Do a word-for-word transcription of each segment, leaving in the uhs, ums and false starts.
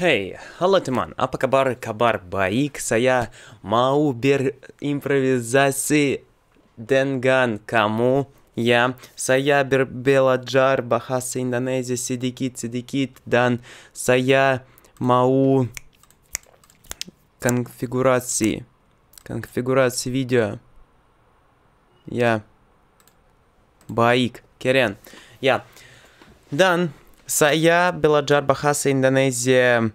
Hei, hallotiman, apakabar kabar baik, saya mau berimprovisasi dengan kamu, ya, saya berbelajar bahasa Indonesia sedikit-sedikit dan saya mau konfigurasi, konfigurasi видео, ya, baik, keren, ya, dan saya belajar bahasa Indonesia,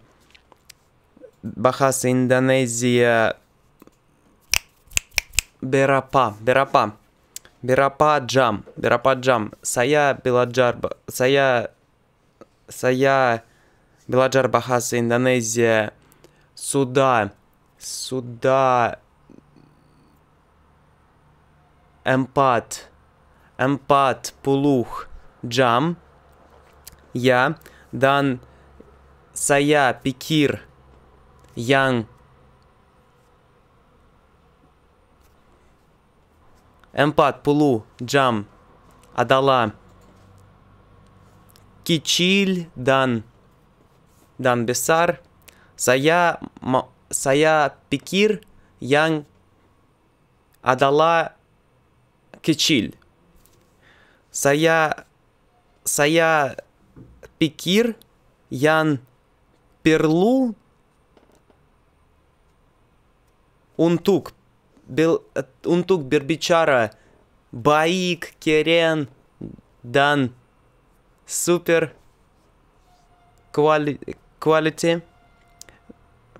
bahasa Indonesia berapa, berapa, berapa jam, berapa jam. Saya belajar, saya, saya belajar bahasa Indonesia sudah, sudah empat, empat puluh jam. Я дан сая пикир ян эмпат пулу джам адала кичиль дан дан бесар сая ма, сая пикир ян адала кичиль сая сая Пикир, ян перлу, унтук, бел, унтук бербичара, баик, керен, дан, супер, квали, квалити,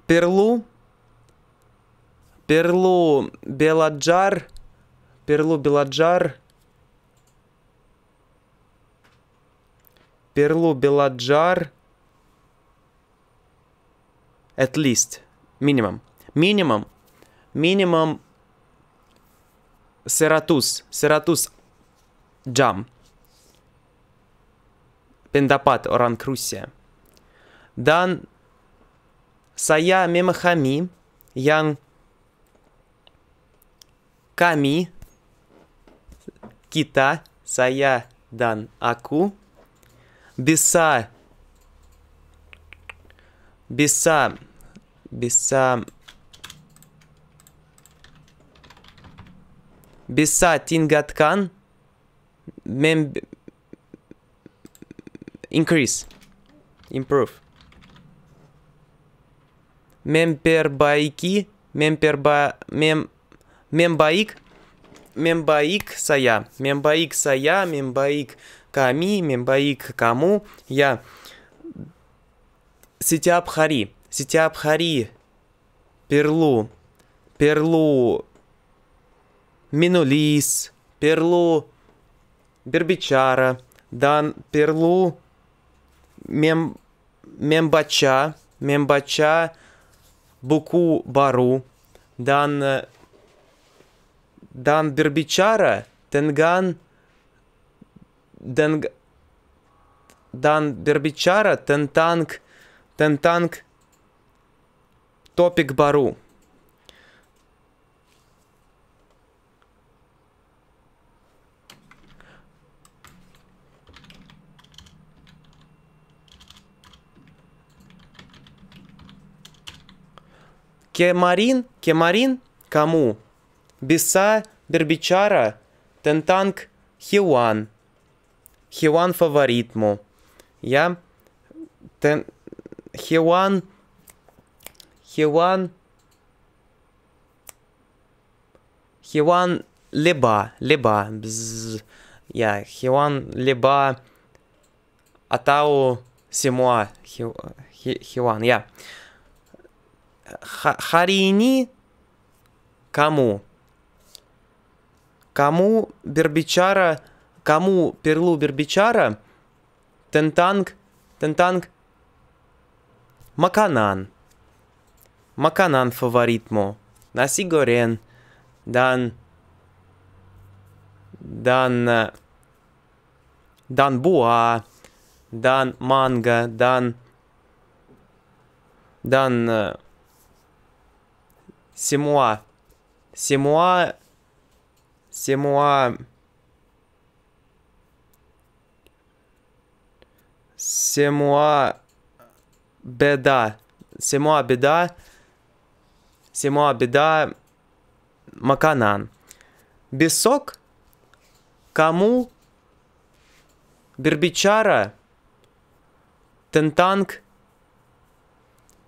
перлу, перлу, беладжар, перлу, беладжар, Перлу Беладжар at least минимум минимум минимум Сератус Сератус Джам Пендапат Оран Крусия Дан Сая Мемахами Ян Ками Кита Сая Дан Аку Беса, беса, беса, беса тингаткан, мем, increase, improve, мемпербайки, мемперба, мем, мембаик, мембаик сая, мембаик сая, мембаик Ками, мембаик, кому, я, ситябхари, ситябхари, перлу, перлу, минулис, перлу, бербичара, дан, перлу, мем, мембача, мембача, буку, бару, дан, дан, бербичара, тенган, Денг... Дан Бербичара, Тентанг, Тентанг, Топик Бару. Кемарин, Кемарин, Каму, Биса, Бербичара, Тентанг, Хиуан. Хиуан фаворитму. Я Тен... Хиуан Хиуан Хиуан леба леба Бз... Я Хиуан леба Атау Симуа Хи... Хи... Хиуан я Х... Харини Каму Каму Бербичара Кому перлу бербичара, тентанг, тентанг, маканан, маканан фаворитмо, наси горен, дан, дан, дан буа, дан манго, дан, дан, семуа, семуа, семуа, Семуа беда. Сема беда. Сема беда. Маканан. Бесок. Кому. Бербичара. Тентанг.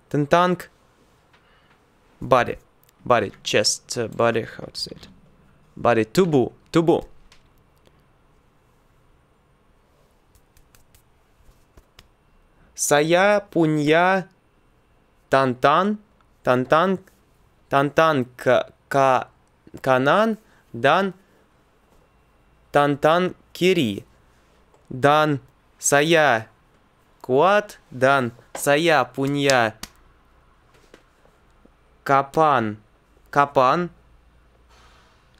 Тентанг. Body. Body. Chest. Body. How to say it? Body. Тубу. Тубу. Сая, пунья, тантан, тантан, тантан, ка, канан, дан, тантан, кири, дан, сая, куат, дан, сая, пунья, капан, капан,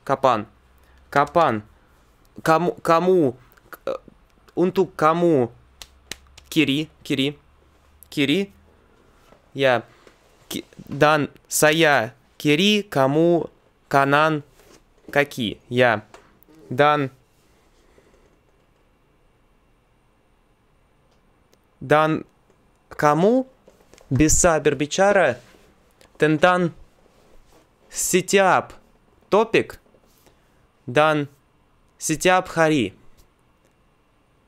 капан, капан, кому, кому, унтук, кому, Кири, кири, кири, я, ки, дан, сая, кири, кому, канан, каки, я, дан, дан, кому, беса, бербичара, тентан, ситиап, топик, дан, ситиап, хари,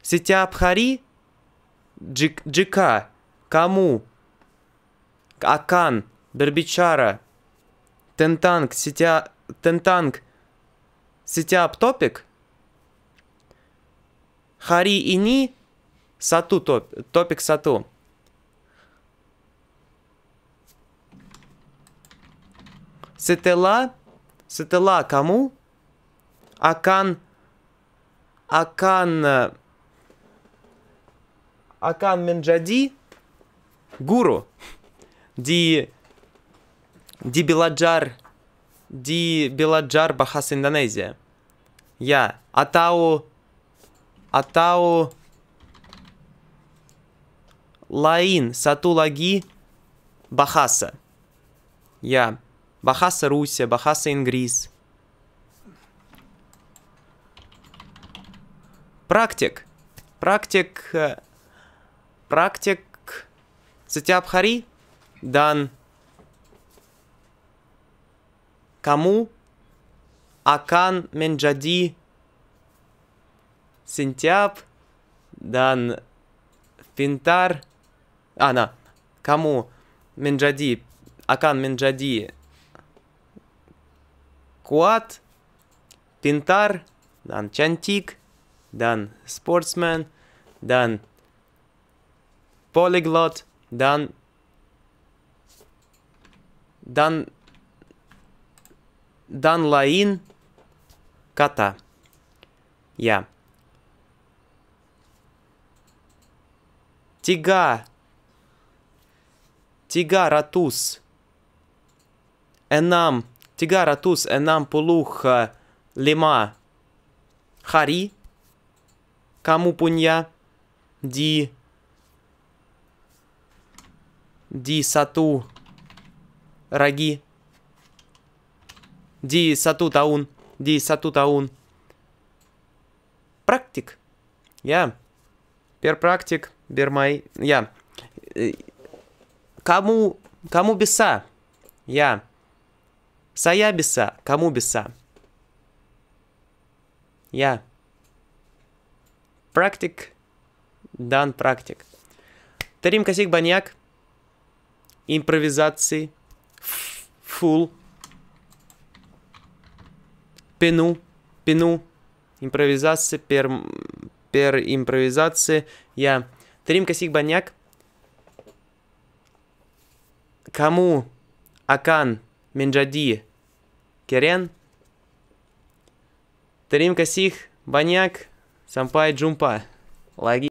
ситиап, хари, Джик, джика, кому, акан, бербичара, тентанг, сетя, тентанг, сетяп топик, хари ини, сату топ, топик сату. Сетела, сетела кому, акан, акан, Акан Менджади, гуру, ди, ди Беладжар, ди Беладжар Бахас Индонезия. Я, Атау, Атау, Лаин, Сатулаги, Бахаса. Я, Бахаса Русия, Бахаса Ингриз. Практик, практик... Практик Сетябхари дан кому акан менджади сентяб дан финтар а на кому менджади акан менджади куат пинтар дан чантик дан спортсмен дан Полиглот, дан, дан, дан лаин, кота, я. Тига, тига ратус, энам, тига ратус, энам пулух, лима, хари, каму пунья, ди. Ди сату раги. Ди сату таун. Ди сату таун. Практик. Я. Перпрактик. Бермай. Я. Кому. Кому беса? Я. Сая беса. Кому беса? Я. Практик. Дан практик. Тарим косик баньяк. Импровизации, фул, пену, пену, импровизации, пер, пер импровизации, я, трим косик баняк, кому, акан, менджади, керен, трим косик баняк, сампай джумпа, лаги.